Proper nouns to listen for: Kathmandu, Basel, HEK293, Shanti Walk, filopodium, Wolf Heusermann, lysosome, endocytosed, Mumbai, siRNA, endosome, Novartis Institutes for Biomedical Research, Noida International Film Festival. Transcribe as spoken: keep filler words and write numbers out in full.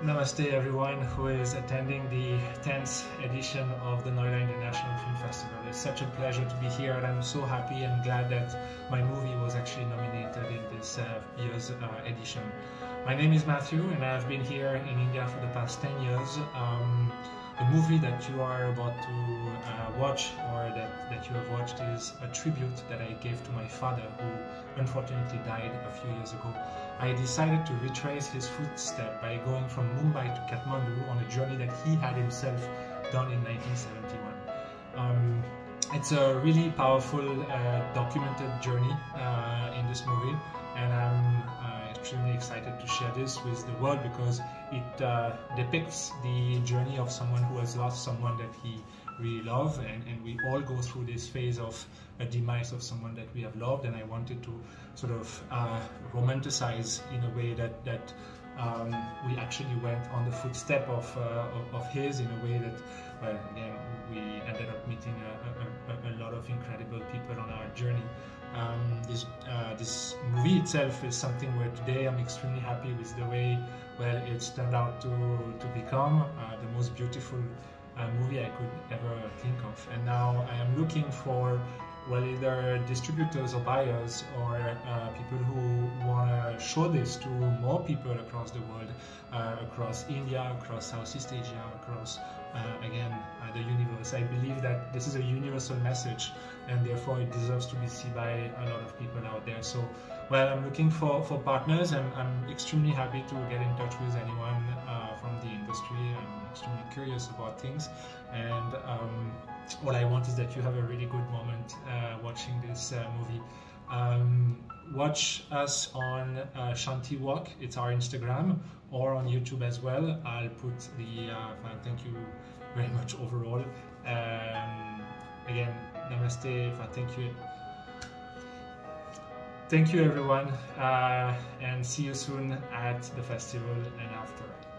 Namaste everyone who is attending the tenth edition of the Noida International Film Festival. It's such a pleasure to be here, and I'm so happy and glad that my movie was actually nominated in this uh, year's uh, edition. My name is Matthew and I've been here in India for the past ten years. Um, the movie that you are about to uh, watch, or that, that you have watched, is a tribute that I gave to my father, who unfortunately died a few years ago. I decided to retrace his footsteps by going from Mumbai to Kathmandu on a journey that he had himself done in nineteen seventy-one. Um, it's a really powerful uh, documented journey uh, in this movie, and I'm uh, extremely excited to share this with the world because it uh, depicts the journey of someone who has lost someone that he really loves, and, and we all go through this phase of a demise of someone that we have loved, and I wanted to sort of uh, romanticize in a way that that Um, we actually went on the footstep of, uh, of, of his, in a way that, well, again, we ended up meeting a, a, a lot of incredible people on our journey. Um, this, uh, this movie itself is something where today I'm extremely happy with the way, well, it's turned out to, to become uh, the most beautiful uh, movie I could ever think of. And now I am looking for, well, either distributors or buyers, or uh, people who want to show this to more people across the world, uh, across India, across Southeast Asia, across, uh, again, uh, the universe. I believe that this is a universal message, and therefore it deserves to be seen by a lot of people out there. So, well, I'm looking for, for partners, and I'm extremely happy to get in touch with anyone uh, from the industry. I'm extremely curious about things, and um, all I want is that you have a really good moment uh, watching this uh, movie. Um, watch us on uh, Shanti Walk, it's our Instagram, or on YouTube as well. I'll put the uh, thank you very much overall. Um, again, namaste, thank you. Thank you everyone, uh, and see you soon at the festival and after.